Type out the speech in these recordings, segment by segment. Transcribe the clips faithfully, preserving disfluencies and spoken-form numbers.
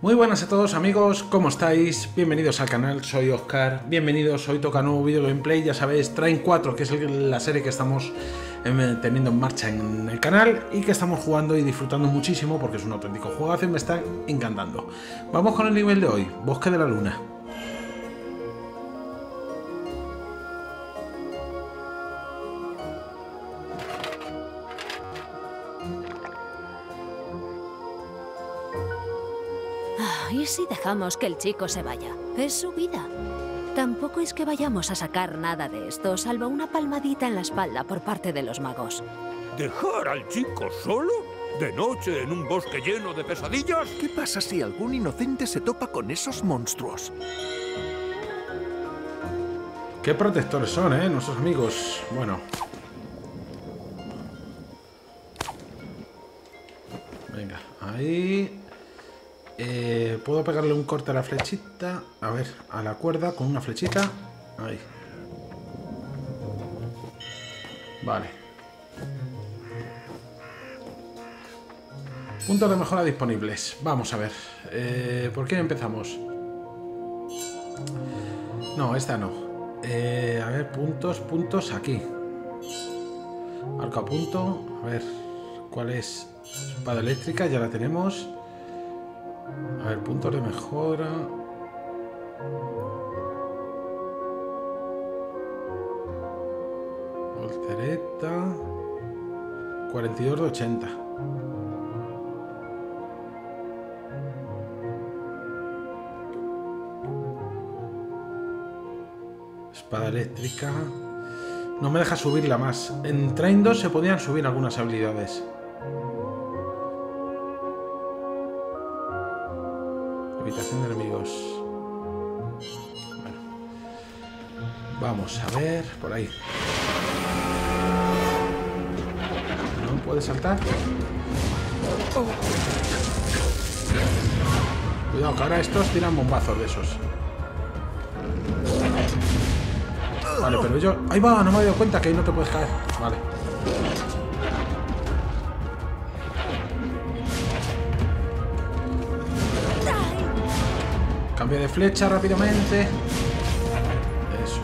Muy buenas a todos amigos, ¿cómo estáis? Bienvenidos al canal, soy Oscar, bienvenidos, hoy toca nuevo vídeo gameplay, ya sabéis, Train cuatro, que es la serie que estamos teniendo en marcha en el canal y que estamos jugando y disfrutando muchísimo porque es un auténtico juegazo y me está encantando. Vamos con el nivel de hoy, Bosque de la Luna. ¿Y si dejamos que el chico se vaya? Es su vida. Tampoco es que vayamos a sacar nada de esto, salvo una palmadita en la espalda por parte de los magos. ¿Dejar al chico solo? ¿De noche en un bosque lleno de pesadillas? ¿Qué pasa si algún inocente se topa con esos monstruos? Qué protectores son, ¿eh? Nuestros amigos. Bueno. Venga, ahí... Eh, puedo pegarle un corte a la flechita, a ver, a la cuerda con una flechita, ahí. Vale. Puntos de mejora disponibles. Vamos a ver. Eh, ¿Por qué empezamos? No, esta no. Eh, a ver, puntos, puntos aquí. Arco a punto. A ver, ¿cuál es? Espada eléctrica, ya la tenemos. A ver, puntos de mejora. Voltereta. cuarenta y dos de ochenta. Espada eléctrica. No me deja subirla más. En Train dos se podían subir algunas habilidades. Habitación de enemigos. Bueno. Vamos a ver por ahí. ¿No puede saltar? Oh. Cuidado, que ahora estos tiran bombazos de esos. Vale, pero yo... ¡Ahí va! No me he dado cuenta que ahí no te puedes caer. Vale. Cambio de flecha rápidamente. Eso.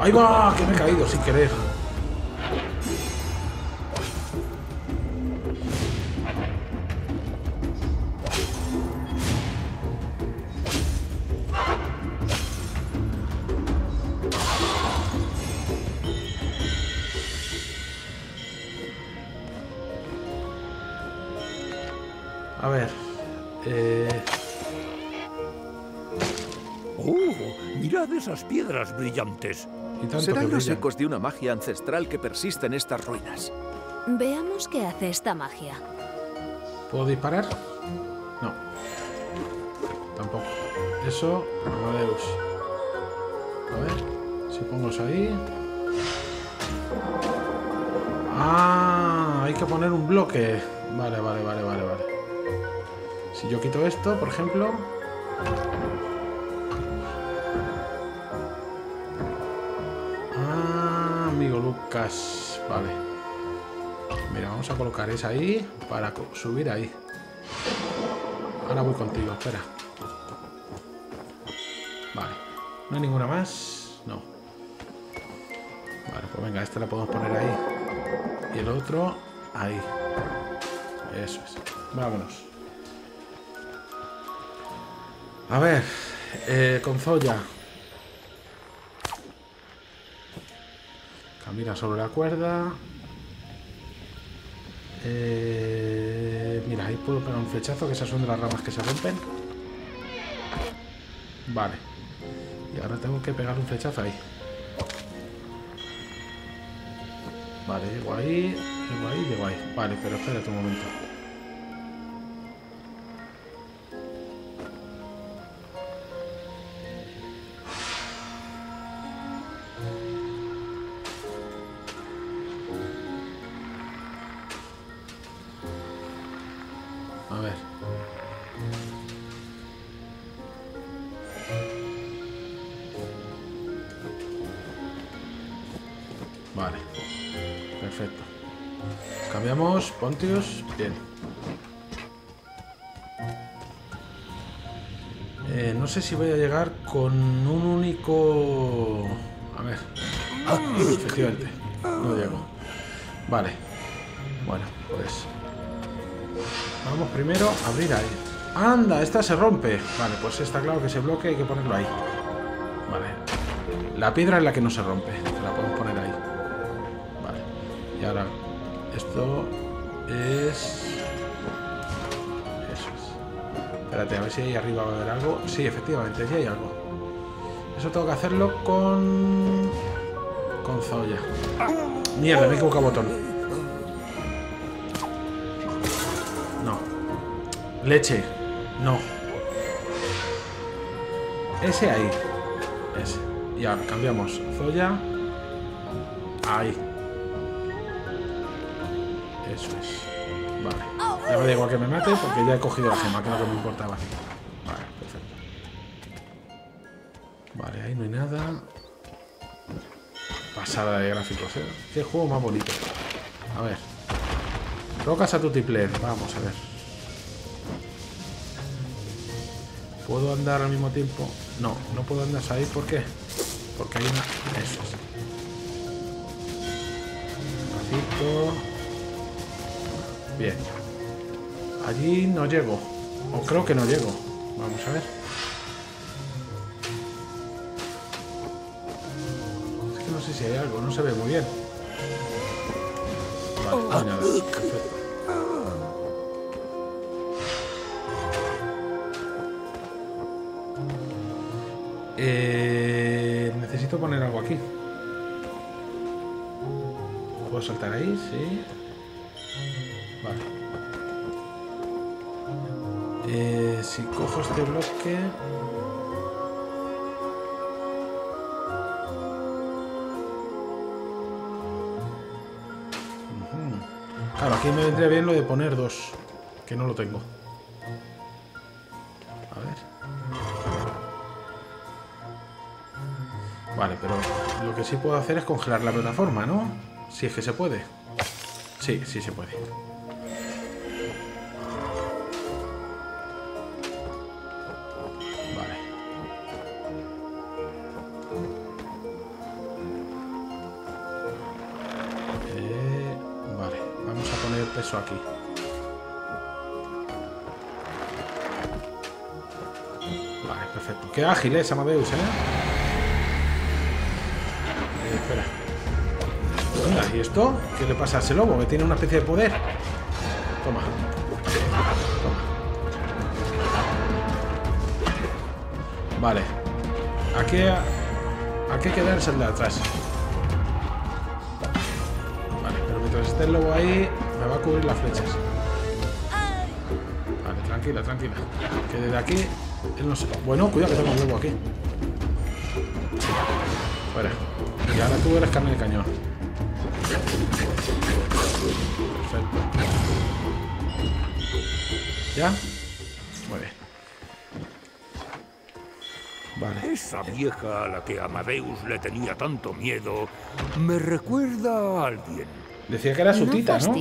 ¡Ahí va! Que me he caído sin querer. A ver... Eh... ¡Oh! ¡Mirad esas piedras brillantes! Serán los ecos de una magia ancestral que persiste en estas ruinas. Veamos qué hace esta magia. ¿Puedo disparar? No. Tampoco. Eso... Amadeus. A ver... Si pongo eso ahí... ¡Ah! Hay que poner un bloque. Vale, vale, vale, vale, vale. Si yo quito esto, por ejemplo... Ah, amigo Lucas. Vale. Mira, vamos a colocar esa ahí para subir ahí. Ahora voy contigo, espera. Vale. ¿No hay ninguna más? No. Vale, pues venga, esta la podemos poner ahí. Y el otro, ahí. Eso es. Vámonos. A ver, eh, con Zoya. Camina sobre la cuerda. Eh, mira, ahí puedo pegar un flechazo, que esas son de las ramas que se rompen. Vale. Y ahora tengo que pegar un flechazo ahí. Vale, llego ahí, llego ahí, llego ahí. Vale, pero espérate un momento. A ver. Vale. Perfecto. Cambiamos, Pontius, bien. Eh, no sé si voy a llegar con un único... A ver. Ah, efectivamente, no llego. Vale. Bueno, pues... Vamos primero a abrir ahí. ¡Anda! Esta se rompe. Vale, pues está claro que se bloquea, hay que ponerlo ahí. Vale. La piedra es la que no se rompe. La podemos poner ahí. Vale. Y ahora... Esto es... Eso es. Espérate, a ver si ahí arriba va a haber algo. Sí, efectivamente, aquí hay algo. Eso tengo que hacerlo con... Con Zoya. Mierda, me he equivocado botón. No. Leche. No. Ese ahí. Ese. Y ahora cambiamos Zoya. Ahí. Eso es. Vale. Ya me da igual que me mate porque ya he cogido la gema, que es lo que me importaba. Vale, perfecto. Vale, ahí no hay nada. Pasada de gráficos, ¿eh? Qué juego más bonito. A ver. Rocas a tutiplén. Vamos, a ver. ¿Puedo andar al mismo tiempo? No, no puedo andar ahí. ¿Por qué? Porque hay una... Eso es. Ratito. Bien. Allí no llego. O creo que no llego. Vamos a ver. Es que no sé si hay algo. No se ve muy bien. Vale, no hay nada. Perfecto. Eh, necesito poner algo aquí. ¿Puedo saltar ahí? Sí. Vale. Eh, si cojo este bloque... Uh-huh. Claro, aquí me vendría bien lo de poner dos, que no lo tengo. A ver. Vale, pero lo que sí puedo hacer es congelar la plataforma, ¿no? Si es que se puede. Sí, sí se puede. Aquí vale, perfecto. Qué ágil es Amadeus, ¿eh? Eh, espera. Hola, ¿y esto? ¿Qué le pasa a ese lobo? Que tiene una especie de poder. Toma. Toma. Vale. Aquí aquí hay que darse el de atrás. Vale, pero mientras esté el lobo ahí... Me va a cubrir las flechas. Vale, tranquila, tranquila. Que desde aquí él no se... Bueno, cuidado que tengo un huevo aquí. Fuera. Y ahora tú eres carne de cañón. Perfecto. ¿Ya? Muy bien. Vale. Esa vieja a la que Amadeus le tenía tanto miedo me recuerda a alguien. Decía que era su tita, ¿no?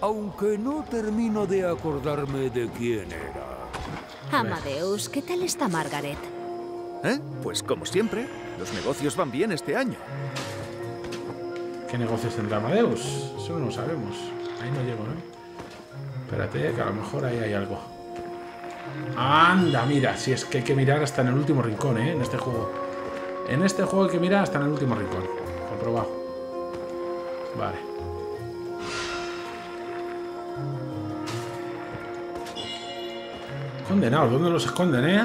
Aunque no termino de acordarme de quién era. Amadeus, ¿qué tal está Margaret? ¿Eh? Pues como siempre, los negocios van bien este año. ¿Qué negocios tendrá Amadeus? Eso no lo sabemos. Ahí no llego, ¿no? Espérate, que a lo mejor ahí hay algo. Anda, mira, si es que hay que mirar hasta en el último rincón, ¿eh? En este juego. En este juego hay que mirar hasta en el último rincón. Comprobado. Vale. Condenados, ¿dónde los esconden, eh?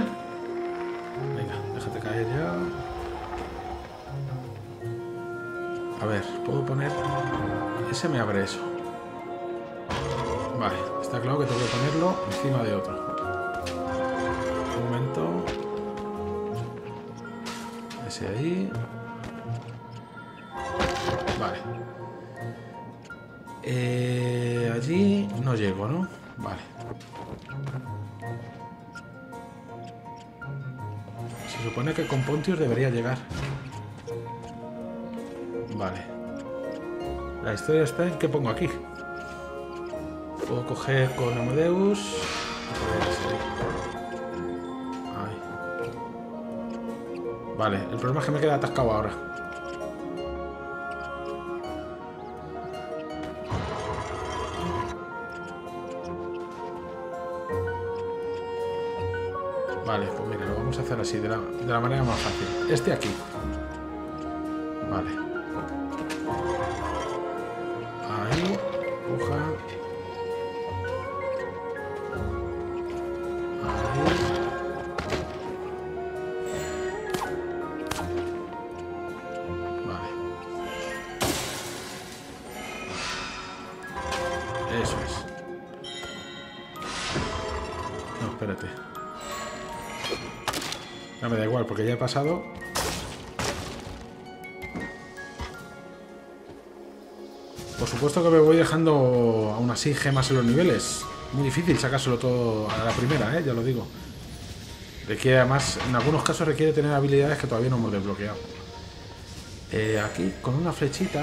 Venga, déjate caer ya. A ver, ¿puedo poner? Ese me abre eso. Vale, está claro que tengo que ponerlo encima de otro. Un momento. Ese ahí. Vale. Eh, allí no llego, ¿no? Vale. Se supone que con Pontius debería llegar. Vale. La historia está en qué pongo aquí. Puedo coger con Amadeus. Ahí. Vale, el problema es que me queda atascado ahora. Vale, pues mira, lo vamos a hacer así, de la, de la manera más fácil. Este aquí. Vale. Ahí, empuja. Ahí. Vale. Eso es. No, espérate. No me da igual, porque ya he pasado. Por supuesto que me voy dejando aún así gemas en los niveles. Muy difícil sacárselo todo a la primera, ¿eh? Ya lo digo. Requiere además, en algunos casos requiere tener habilidades que todavía no hemos desbloqueado. Eh, aquí, con una flechita.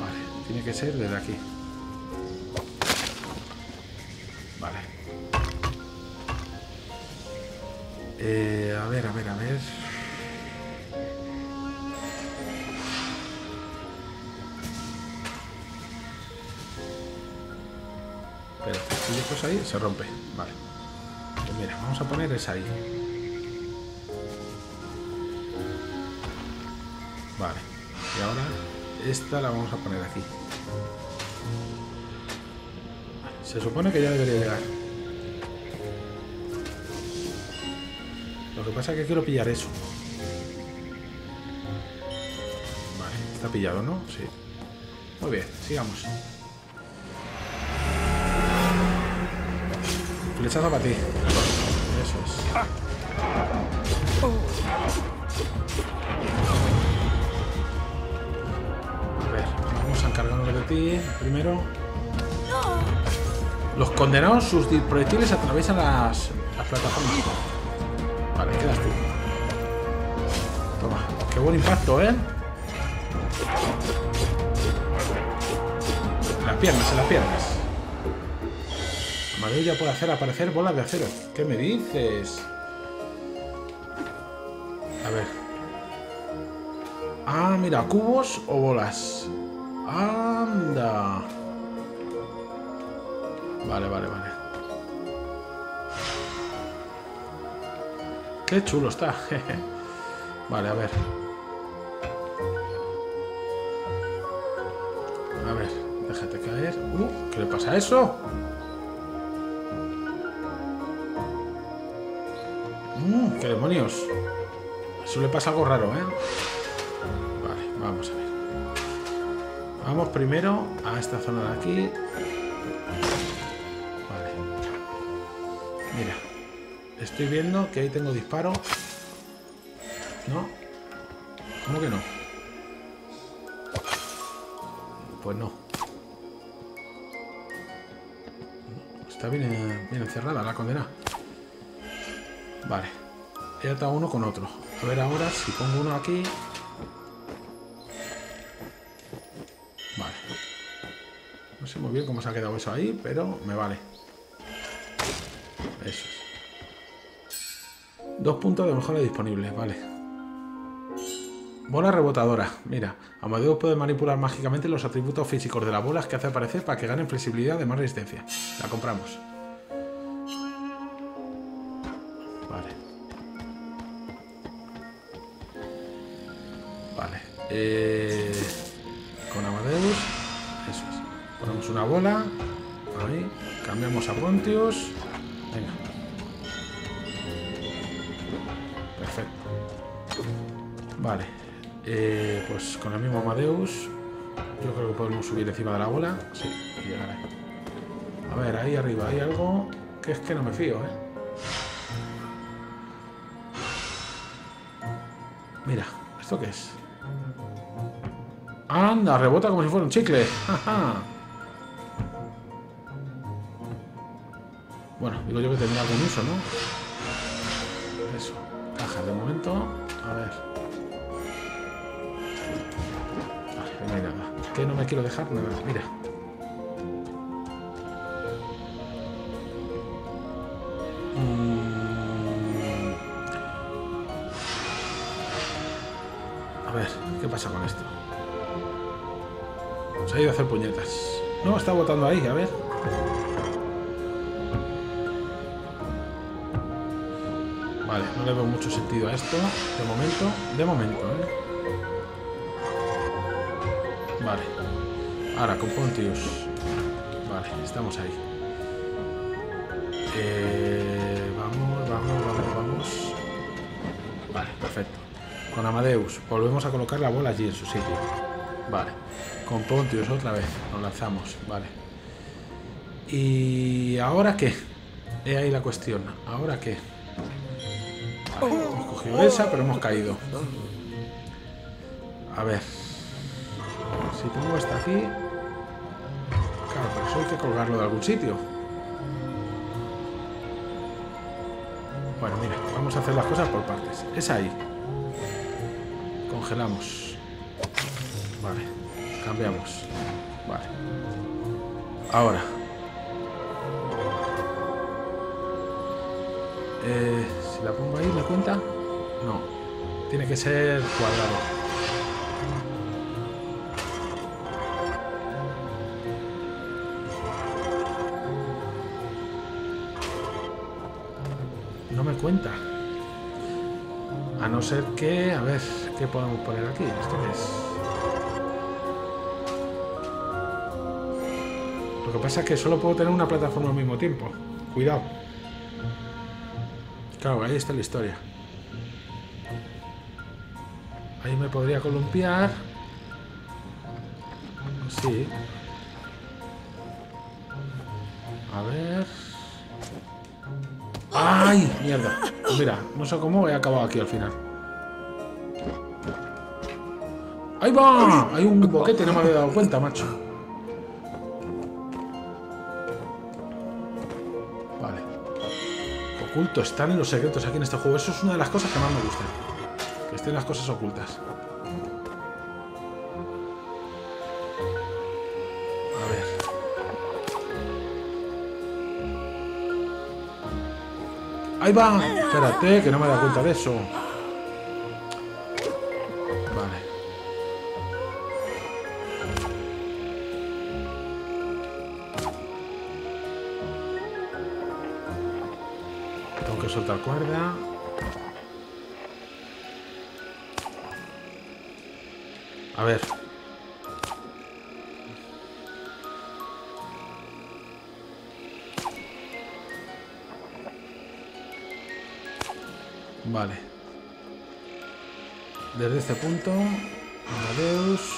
Vale, tiene que ser desde aquí. Eh, a ver, a ver, a ver. Pero si dejas ahí, se rompe. Vale. Pues mira, vamos a poner esa ahí. Vale. Y ahora esta la vamos a poner aquí. Se supone que ya debería llegar. Lo que pasa es que quiero pillar eso. Vale, está pillado, ¿no? Sí. Muy bien, sigamos. Flechazo para ti. Eso es. A ver, vamos a encargarnos de ti primero. Los condenados, sus proyectiles atraviesan las, las plataformas. Vale, quedas tú. Toma, qué buen impacto, ¿eh? En las piernas, en las piernas. Amadeus ya puede hacer aparecer bolas de acero. ¿Qué me dices? A ver. Ah, mira, cubos o bolas. Anda. Vale, vale, vale. Qué chulo está. Vale, a ver. A ver, déjate caer. Uh, ¿qué le pasa a eso? Mm, ¡Qué demonios! Eso le pasa algo raro, ¿eh? Vale, vamos a ver. Vamos primero a esta zona de aquí. Vale. Mira. Estoy viendo que ahí tengo disparo. ¿No? ¿Cómo que no? Pues no. Está bien, bien encerrada la condena. Vale. He atado uno con otro. A ver ahora si pongo uno aquí. Vale. No sé muy bien cómo se ha quedado eso ahí, pero me vale. Eso es. Dos puntos de mejora disponibles, vale. Bola rebotadora. Mira, Amadeus puede manipular mágicamente los atributos físicos de las bolas que hace aparecer para que ganen flexibilidad de más resistencia. La compramos. Vale. Vale. Eh, con Amadeus. Eso es. Ponemos una bola. Ahí. Cambiamos a Pontius. Venga. Vale, eh, pues con el mismo Amadeus yo creo que podemos subir encima de la bola. Sí, y llegar ahí. A ver, ahí arriba hay algo que es que no me fío, ¿eh? Mira, ¿esto qué es? ¡Anda! Rebota como si fuera un chicle. ¡Ja! Bueno, digo yo que tendrá algún uso, ¿no? Eso, cajas de momento. A ver. Que no hay nada. Que no me quiero dejar nada. Mira. A ver, ¿qué pasa con esto? Se ha ido a hacer puñetas. No, está botando ahí, a ver. Vale, no le veo mucho sentido a esto. De momento, de momento, ¿eh? Vale. Ahora, con Pontius. Vale, estamos ahí. Eh, vamos, vamos, vamos, vamos. Vale, perfecto. Con Amadeus, volvemos a colocar la bola allí en su sitio. Vale. Con Pontius otra vez, nos lanzamos. Vale. ¿Y ahora qué? He ahí la cuestión. ¿Ahora qué? Vale, hemos cogido esa, pero hemos caído. A ver. Si pongo esta aquí... Claro, pero eso hay que colgarlo de algún sitio. Bueno, mira, vamos a hacer las cosas por partes. Es ahí. Congelamos. Vale. Cambiamos. Vale. Ahora. Eh, si la pongo ahí, ¿me cuenta? No. Tiene que ser cuadrado. No me cuenta. A no ser que... A ver, ¿qué podemos poner aquí? ¿Esto qué es? Lo que pasa es que solo puedo tener una plataforma al mismo tiempo. Cuidado. Claro, ahí está la historia. Ahí me podría columpiar. Sí. A ver... ¡Ay! Mierda. Pues mira, no sé cómo he acabado aquí al final. ¡Ahí va! Hay un boquete, no me había dado cuenta, macho. Oculto, están en los secretos aquí en este juego. Eso es una de las cosas que más me gustan. Que estén las cosas ocultas. A ver. ¡Ahí va! Espérate, que no me he dado cuenta de eso. Soltar cuerda. A ver. Vale. Desde este punto. Amadeus.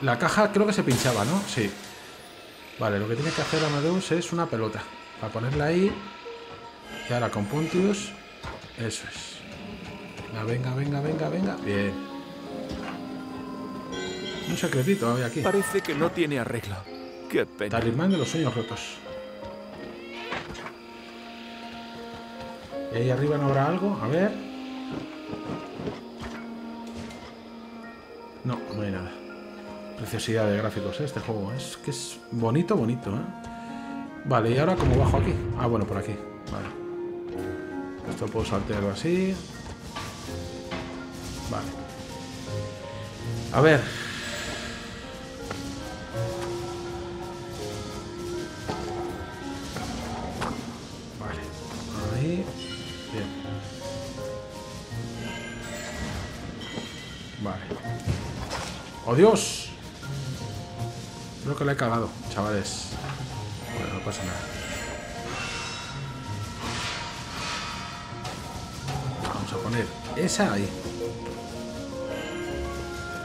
La caja creo que se pinchaba, ¿no? Sí. Vale, lo que tiene que hacer Amadeus es una pelota. Para ponerla ahí. Y ahora con Pontius, eso es. Venga, venga, venga, venga. Bien. Un secretito había aquí. Parece que no tiene arreglo. Qué pena. Talismán de los sueños rotos. ¿Y ahí arriba no habrá algo? A ver. No, no hay nada. Preciosidad de gráficos, ¿eh? Este juego. Es que es bonito, bonito, ¿eh? Vale, y ahora como bajo aquí. Ah, bueno, por aquí. Vale. Esto puedo saltearlo así. Vale. A ver. Vale. Ahí. Bien. Vale. ¡Oh, Dios! Creo que le he cagado, chavales. Bueno, no pasa nada. Esa ahí.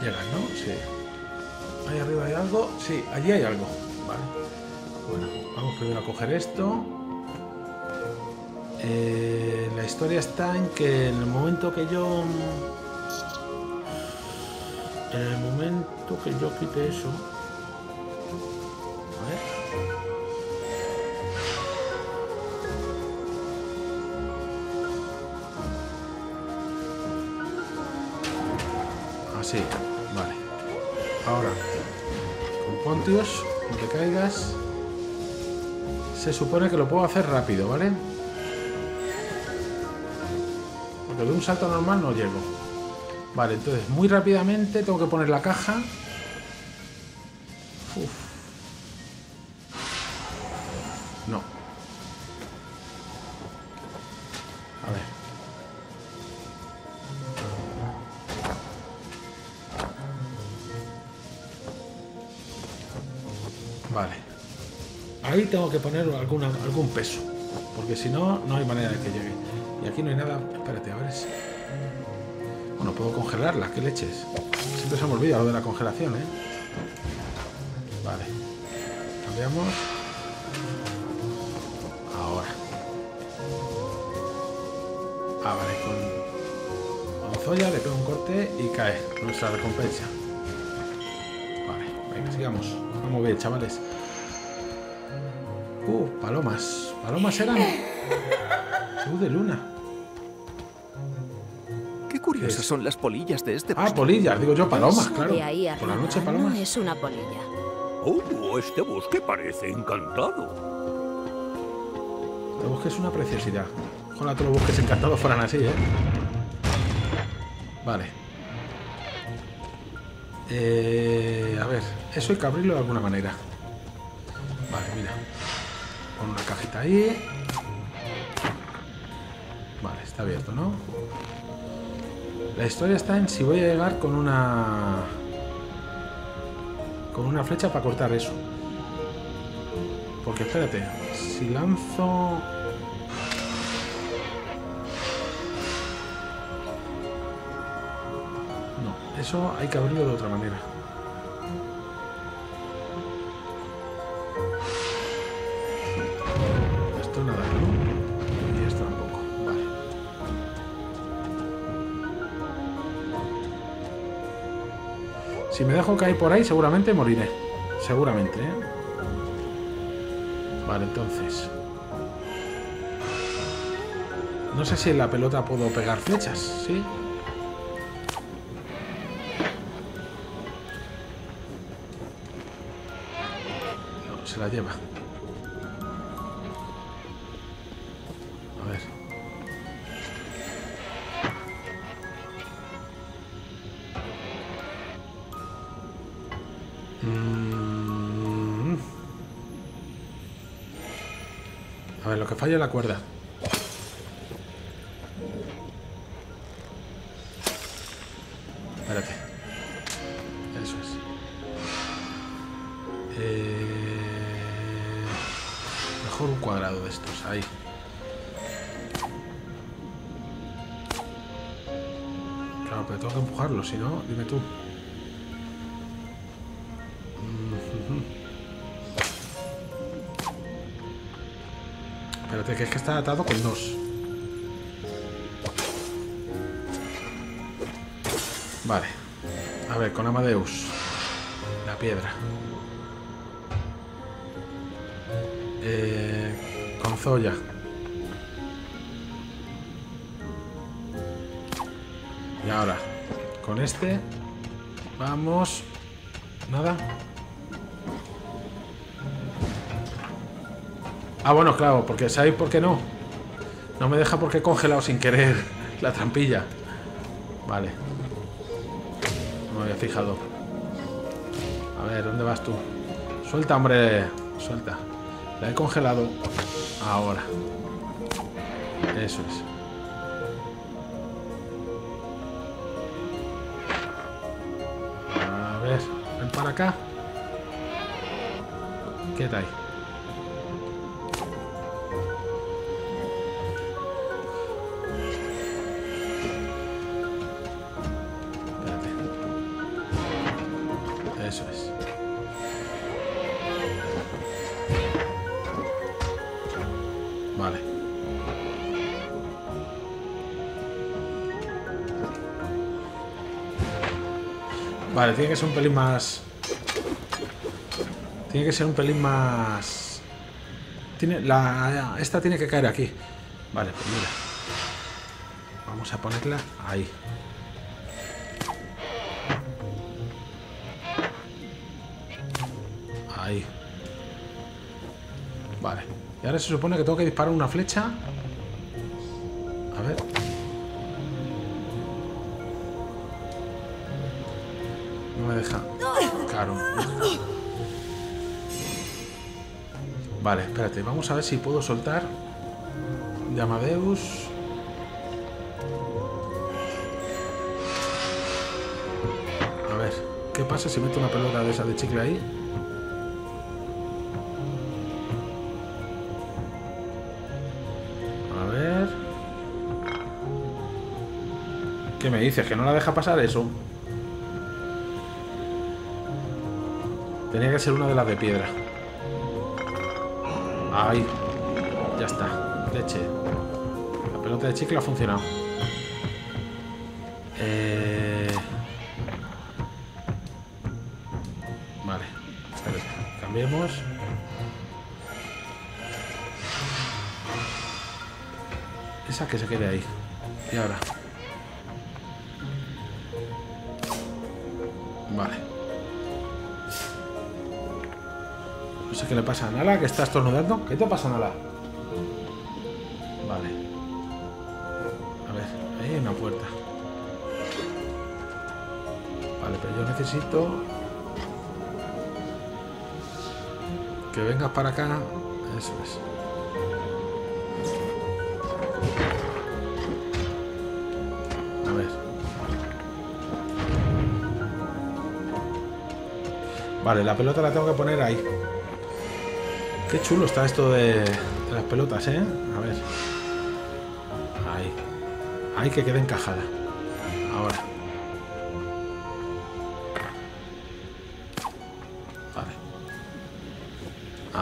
Llegas, ¿no? Sí. ¿Ahí arriba hay algo? Sí, allí hay algo. Vale. Bueno, vamos primero a coger esto. Eh, la historia está en que en el momento que yo... En el momento que yo quite eso... A ver... Sí, vale. Ahora, con Pontius, aunque caigas, se supone que lo puedo hacer rápido, ¿vale? Porque de un salto normal no llego. Vale, entonces muy rápidamente tengo que poner la caja. Uf. No. A ver. Vale. Ahí tengo que poner alguna, algún peso. Porque si no, no hay manera de que llegue. Y aquí no hay nada. Espérate, a ver si... Bueno, puedo congelarlas, qué leches. Siempre se me olvida lo de la congelación, ¿eh? Vale. Cambiamos. Ahora. Ah, vale, con... con Zoya le pego un corte y cae nuestra recompensa. Vale, venga, sigamos. Vamos bien, chavales. Uh, palomas. Palomas eran... Luz de luna. Curiosas son las polillas de este bosque. Ah, polillas, digo yo, palomas, claro. Por la noche, palomas. No es una polilla. Oh, este bosque parece encantado. Este bosque es una preciosidad. Ojalá todos los bosques encantados fueran así, ¿eh? Vale. Eh, a ver, eso hay que abrirlo de alguna manera. Vale, mira. Pon una cajita ahí. Vale, está abierto, ¿no? La historia está en si voy a llegar con una... Con una flecha para cortar eso. Porque espérate, si lanzo... No, eso hay que abrirlo de otra manera. Esto nada, ¿no? Y esto tampoco, vale. Si me dejo caer por ahí, seguramente moriré. Seguramente, ¿eh? Vale, entonces. No sé si en la pelota puedo pegar flechas, ¿sí? No, se la lleva. A ver. A ver, lo que falla es la cuerda. Espérate. Eso es. Eh... Mejor un cuadrado de estos, ahí. Claro, pero tengo que empujarlo, si no, dime tú. Espérate, que es que está atado con dos. Vale. A ver, con Amadeus. La piedra. Eh, con Zoya. Y ahora, con este. Vamos. Nada. Ah, bueno, claro, porque ¿sabéis por qué no? No me deja porque he congelado sin querer la trampilla. Vale. No me había fijado. A ver, ¿dónde vas tú? Suelta, hombre. Suelta. La he congelado. Ahora. Eso es. A ver, ven para acá. ¿Qué tal? Vale, tiene que ser un pelín más... Tiene que ser un pelín más... Tiene la... Esta tiene que caer aquí. Vale, pues mira. Vamos a ponerla ahí. Ahí. Vale. Y ahora se supone que tengo que disparar una flecha. A ver. No me deja. Claro. Vale, espérate. Vamos a ver si puedo soltar de Amadeus. A ver. ¿Qué pasa si meto una pelota de esa de chicle ahí? A ver. ¿Qué me dices? ¿Que no la deja pasar eso? Tenía que ser una de las de piedra. Ahí. Ya está. Leche. La pelota de chicle ha funcionado. Eh... Vale. Cambiemos. Esa que se quede ahí. Y ahora. Vale. No sé qué le pasa a Nala, que está estornudando. ¿Qué te pasa, Nala? Vale. A ver, ahí hay una puerta. Vale, pero yo necesito... que vengas para acá. Eso es. A ver. Vale, la pelota la tengo que poner ahí. Qué chulo está esto de, de las pelotas, ¿eh? A ver. Ahí. Ahí que quede encajada. Ahora. Vale.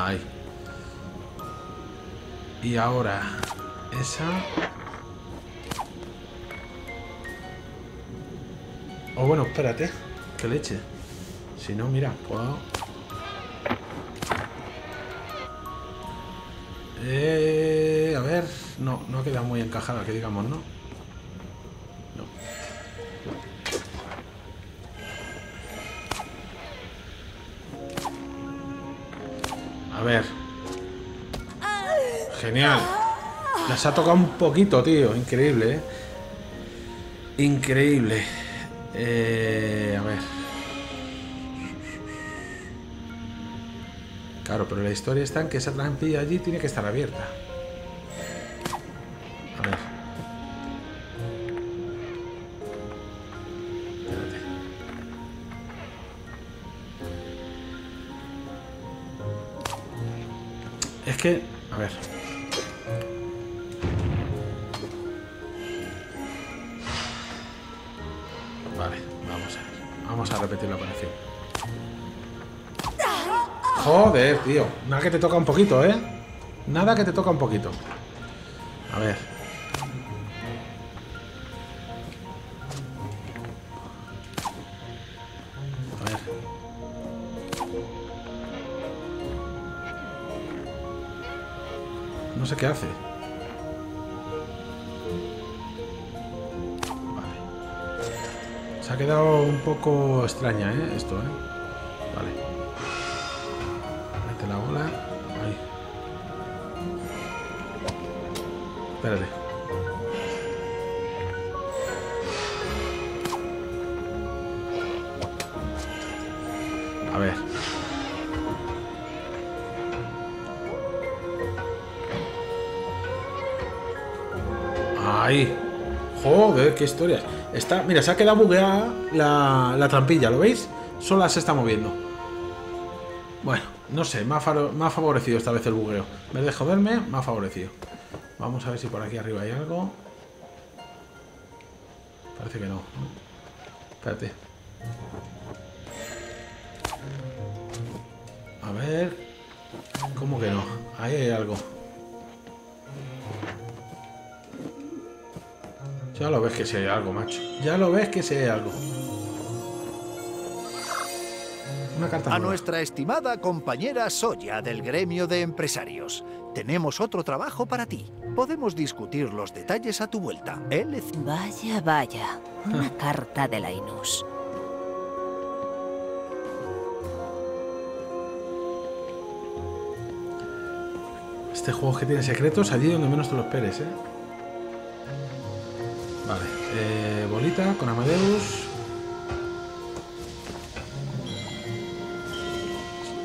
Ahí. Y ahora. Esa. O oh, bueno, espérate. Que leche. Si no, mira, puedo... Eh, a ver, no, no queda muy encajada, que digamos, ¿no? No. A ver. Genial. Las ha tocado un poquito, tío. Increíble, ¿eh? Increíble. Eh, a ver. Claro, pero la historia está en que esa trampilla allí tiene que estar abierta. A ver. Espérate. Es que... A ver. Vale, vamos a ver. Vamos a repetir la operación. Joder, tío. Nada que te toca un poquito, ¿eh? Nada que te toca un poquito. A ver. A ver. No sé qué hace. Vale. Se ha quedado un poco extraña, ¿eh? Esto, ¿eh? Vale. La bola. Ahí. Espérate. A ver. Ahí. Joder, qué historias. Está, mira, se ha quedado bugueada la, la trampilla, ¿lo veis? Sola se está moviendo. Bueno. No sé, me ha, me ha favorecido esta vez el bugueo. En vez de joderme, me ha favorecido. Vamos a ver si por aquí arriba hay algo. Parece que no. Espérate. A ver. ¿Cómo que no? Ahí hay algo. Ya lo ves que sí hay algo, macho. Ya lo ves que sí hay algo. Una carta a nuestra estimada compañera Zoya del gremio de empresarios. Tenemos otro trabajo para ti. Podemos discutir los detalles a tu vuelta. L cinco. Vaya, vaya. Una carta de la Inus. Este juego es que tiene secretos allí donde menos te lo esperes, ¿eh? Vale, eh, bolita con Amadeus.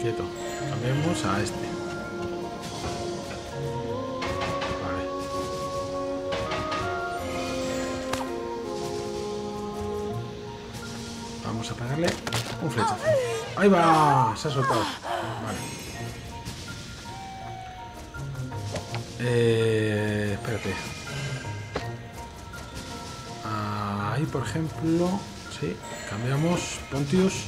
Quieto, cambiemos a este. Vale. Vamos a pegarle un flechazo. ¡Ahí va! Se ha soltado. Vale. Eh, espérate. Ahí, por ejemplo. Sí, cambiamos. Pontius.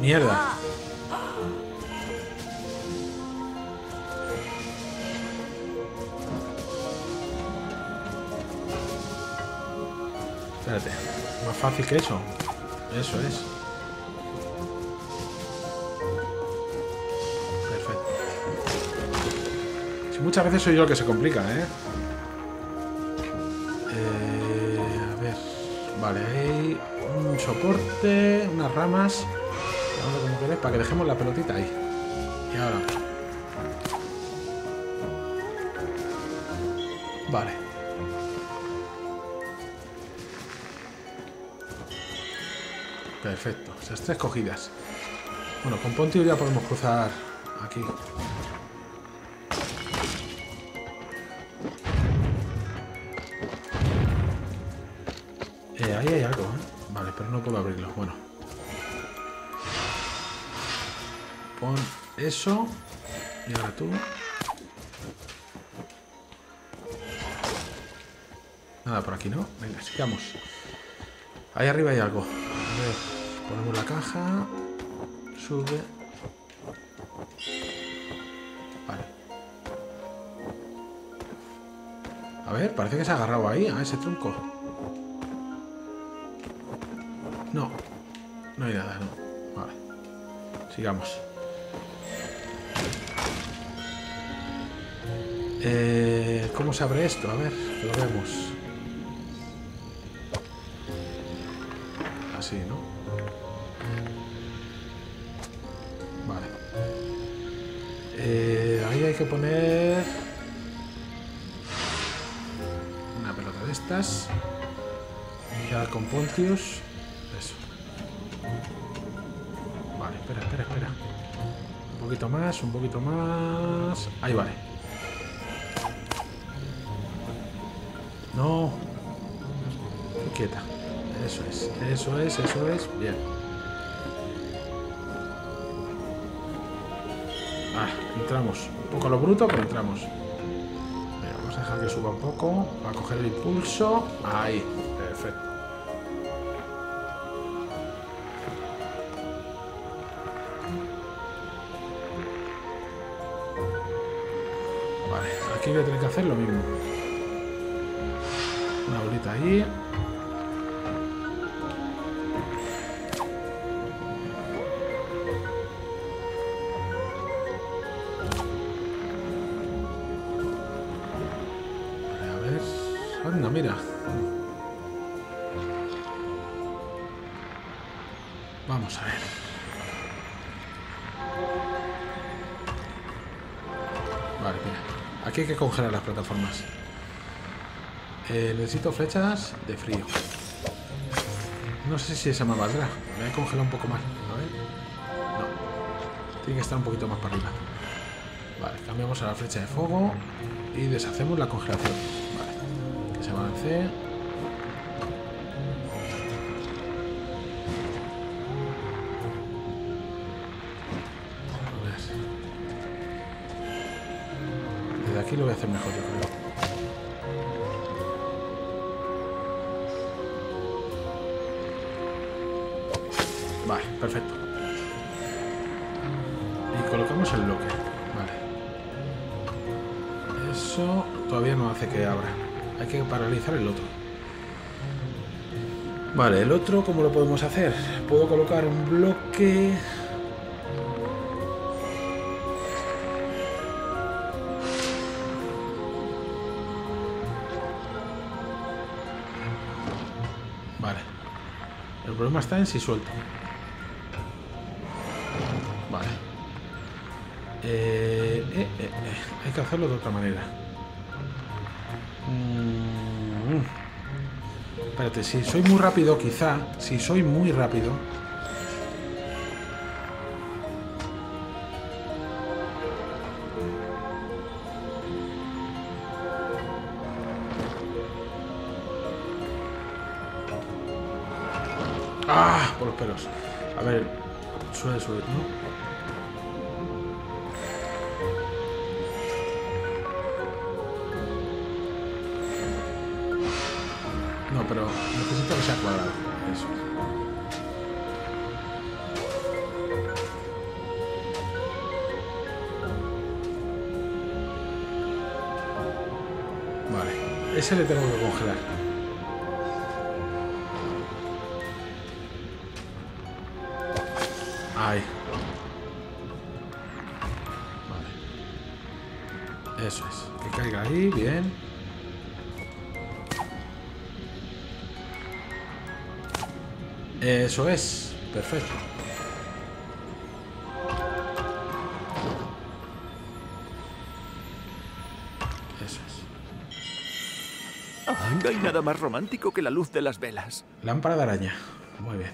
Mierda. Espérate. Más fácil que eso. Eso es. Muchas veces soy yo el que se complica, ¿eh? eh a ver... Vale, hay un soporte, unas ramas... Como querés, para que dejemos la pelotita ahí. Y ahora... Vale. Perfecto, esas tres cogidas. Bueno, con Pontius ya podemos cruzar aquí. Ahí hay algo, ¿eh? Vale, pero no puedo abrirlo. Bueno. Pon eso. Y ahora tú. Nada, por aquí, ¿no? Venga, sigamos. Ahí arriba hay algo. A ver, ponemos la caja. Sube. Vale. A ver, parece que se ha agarrado ahí, a ese tronco. No, no hay nada, no. Vale. Sigamos. Eh, ¿Cómo se abre esto? A ver, lo vemos. Así, ¿no? Vale. Eh, ahí hay que poner... una pelota de estas. Ya con Pontius... Vale, espera, espera, espera. Un poquito más, un poquito más. Ahí vale. No. Quieta. Eso es, eso es, eso es. Bien. Ah, entramos. Un poco a lo bruto, pero entramos. Venga, vamos a dejar que suba un poco. Va a coger el impulso. Ahí. Perfecto. Aquí voy a tener que hacer lo mismo. Una bolita ahí. Vale, a ver. Anda, mira. Vamos a ver. Aquí hay que congelar las plataformas. Eh, necesito flechas de frío. No sé si esa me valdrá. Me voy a congelar un poco más. A ver. No. Tiene que estar un poquito más para arriba. Vale, cambiamos a la flecha de fuego y deshacemos la congelación. Vale. Que se balance. Aquí lo voy a hacer mejor, yo creo. Vale, perfecto. Y colocamos el bloque. Vale. Eso todavía no hace que abra. Hay que paralizar el otro. Vale, el otro, ¿cómo lo podemos hacer? Puedo colocar un bloque... El problema está en si suelto. Vale. Eh, eh, eh, eh. Hay que hacerlo de otra manera. Mm. Espérate, si soy muy rápido, quizá. Si soy muy rápido. ¡Ah! Por los pelos. A ver, suele subir, ¿no? No, pero necesito que sea cuadrado. Eso. Vale. Ese le tengo que congelar. Ahí. Vale. Eso es. Que caiga ahí, bien. Eso es. Perfecto. Eso es. Ah, no hay nada más romántico que la luz de las velas. Lámpara de araña. Muy bien.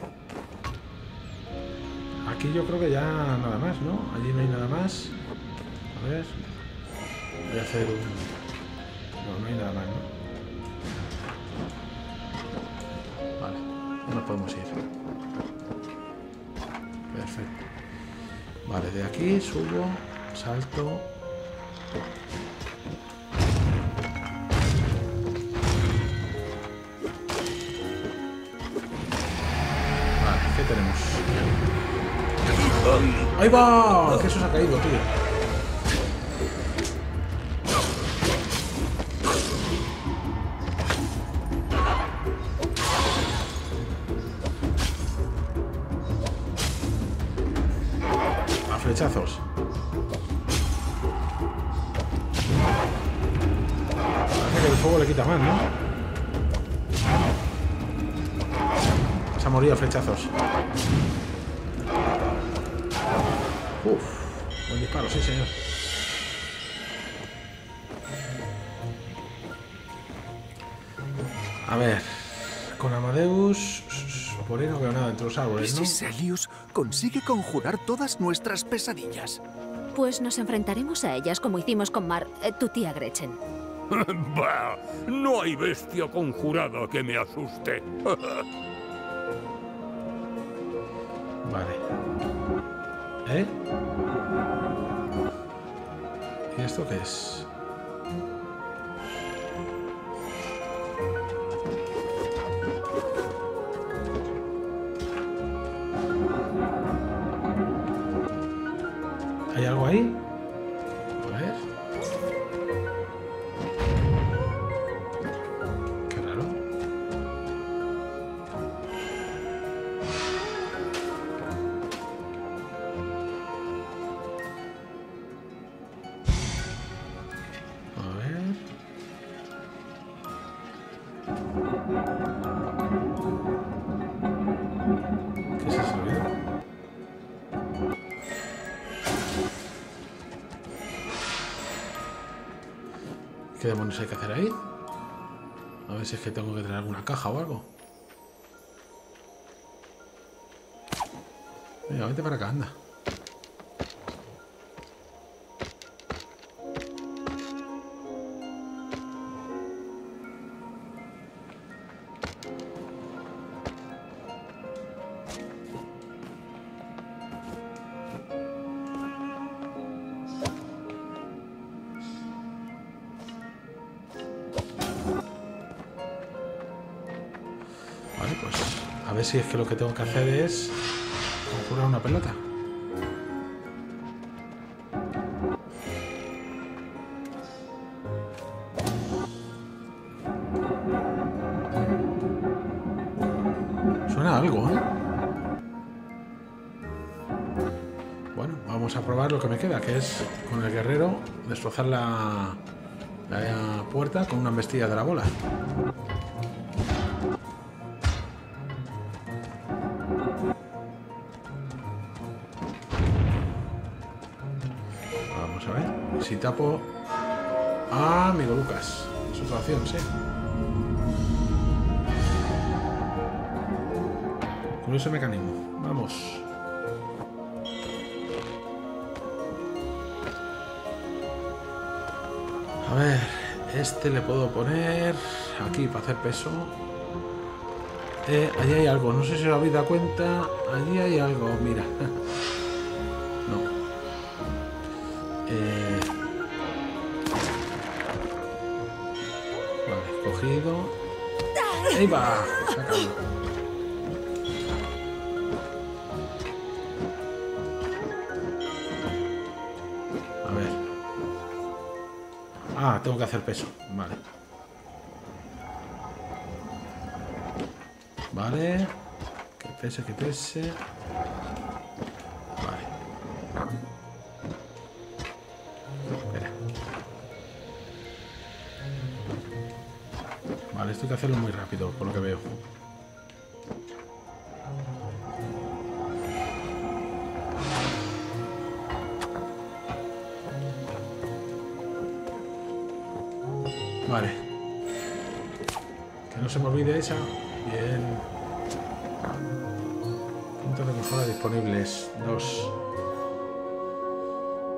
Aquí yo creo que ya nada más, ¿no? Allí no hay nada más. A ver. Voy a hacer un... No, no hay nada más, ¿no? Vale. No nos podemos ir. Perfecto. Vale, de aquí subo, salto. Vale, ¿qué tenemos? ¡Ahí va! ¡Que eso se ha caído, tío! A flechazos. Parece que el fuego le quita más, ¿no? Se ha morido a flechazos. Uf, buen disparo, sí señor. A ver, con Amadeus, por ahí no veo nada entre los árboles, ¿no? ¿Y si Selius consigue conjurar todas nuestras pesadillas? Pues nos enfrentaremos a ellas como hicimos con Mar, eh, tu tía Gretchen. Bah, no hay bestia conjurada que me asuste. Vale. ¿Eh? ¿Y esto qué es? ¿Hay algo ahí? A ver. Qué raro. ¿Qué demonios hay que hacer ahí? A ver si es que tengo que tener alguna caja o algo. Venga, vete para acá, anda. Si es que lo que tengo que hacer es conjurar una pelota. Suena algo, ¿eh? Bueno, vamos a probar lo que me queda, que es con el guerrero destrozar la, la puerta con una embestida de la bola. Vamos a ver. Si tapo... Ah, amigo Lucas. Es otra opción, sí. Con ese mecanismo. Vamos. A ver, este le puedo poner aquí para hacer peso. Eh, allí hay algo, no sé si os habéis dado cuenta. Allí hay algo, mira. No. Eh... Vale, cogido. Ahí va. Sacado. Ah, tengo que hacer peso. Vale. Vale. Que pese, que pese. Vale. Espera. Vale, esto hay que hacerlo muy rápido, por lo que veo. Vale. Que no se me olvide esa. Bien. Puntos de mejora disponibles. Dos.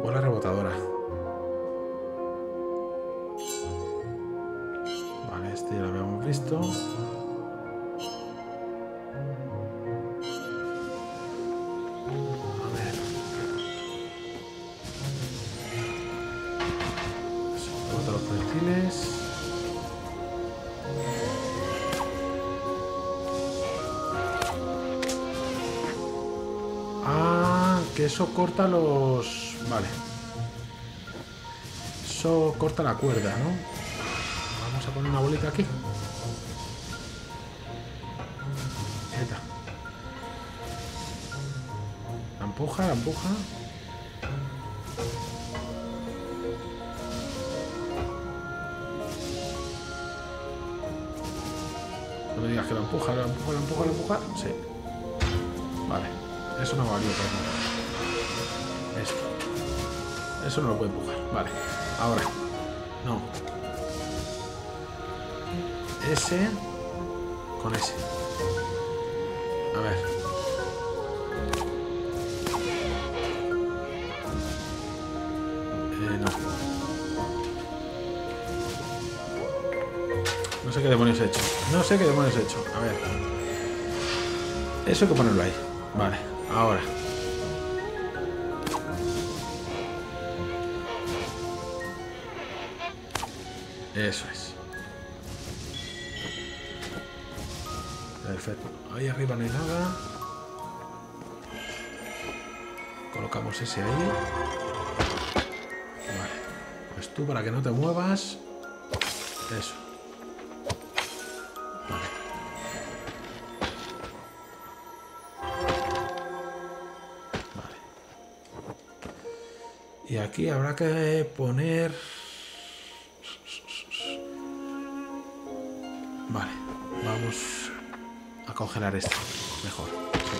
Bola rebotadora. Vale, este ya lo habíamos visto. A ver. Se rebotan los proyectiles. Eso corta los... Vale. Eso corta la cuerda, ¿no? Vamos a poner una bolita aquí. Ahí está. La empuja, la empuja. No me digas que la empuja, la empuja, la empuja, la empuja. Sí. Vale. Eso no valió para nada. Esto. Eso no lo puedo empujar. Vale. Ahora. No. Ese. Con ese. A ver. Eh, no. No sé qué demonios he hecho. No sé qué demonios he hecho. A ver. Eso hay que ponerlo ahí. Vale. Ahora. Eso es. Perfecto. Ahí arriba no hay nada. Colocamos ese ahí. Vale. Pues tú para que no te muevas. Eso. Vale. Vale. Y aquí habrá que poner... Vale, vamos a congelar esto, mejor. Sí.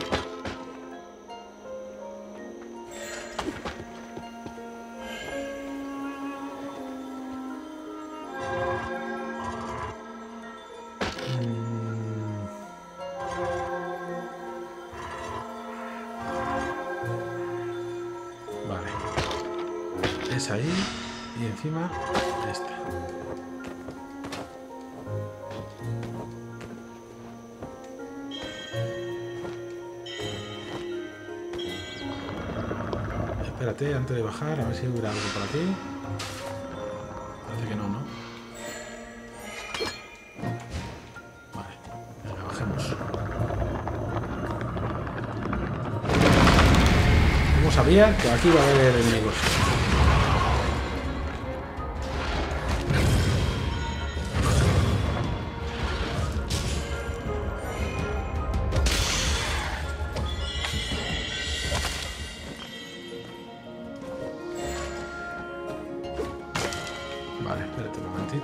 Mm. Vale, es ahí y encima esta. Espérate, antes de bajar, a ver si hubiera algo para ti. Parece que no, ¿no? Vale, venga, bajemos. Como sabía que aquí va a haber enemigos.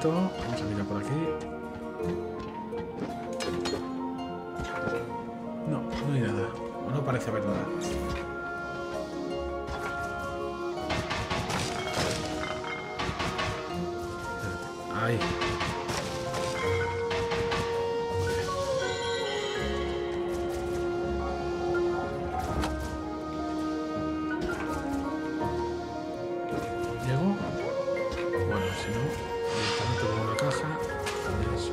Vamos a mirar por aquí. No, no hay nada. No parece haber nada. ahí. ¿Llego? Bueno, si no, directamente con una caja. Eso.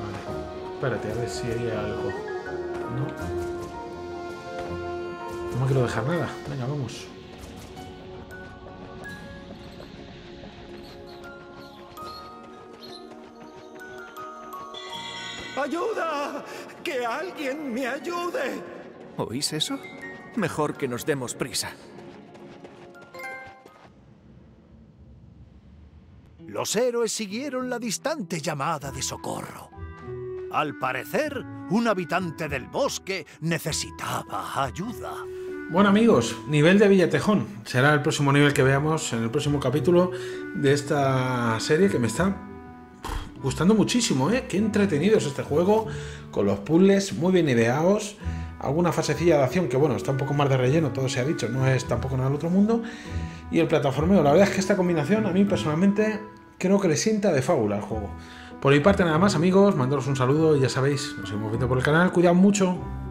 Vale. Espérate, a ver si hay algo. No. No me quiero dejar nada. Venga, vamos. ¡Ayuda! ¡Que alguien me ayude! ¿Oís eso? Mejor que nos demos prisa. Los héroes siguieron la distante llamada de socorro. Al parecer, un habitante del bosque necesitaba ayuda. Bueno, amigos, nivel de Villatejón. Será el próximo nivel que veamos en el próximo capítulo de esta serie que me está gustando muchísimo, ¿eh? Qué entretenido es este juego, con los puzzles muy bien ideados, alguna fasecilla de acción que, bueno, está un poco más de relleno, todo se ha dicho, no es tampoco nada del otro mundo, y el plataformeo. La verdad es que esta combinación a mí personalmente creo que le sienta de fábula al juego. Por mi parte nada más, amigos, mandaros un saludo y ya sabéis, nos seguimos viendo por el canal, cuidad mucho.